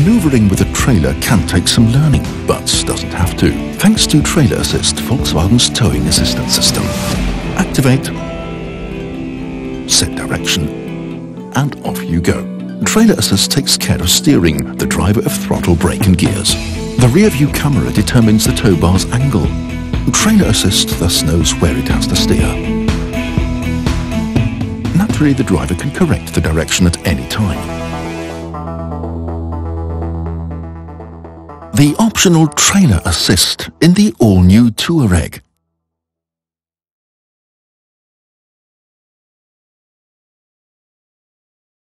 Maneuvering with a trailer can take some learning, but doesn't have to. Thanks to Trailer Assist, Volkswagen's towing assistance system. Activate, set direction, and off you go. Trailer Assist takes care of steering, the driver of throttle, brake and gears. The rear view camera determines the tow bar's angle. Trailer Assist thus knows where it has to steer. Naturally, the driver can correct the direction at any time. The optional Trailer Assist in the all-new Touareg.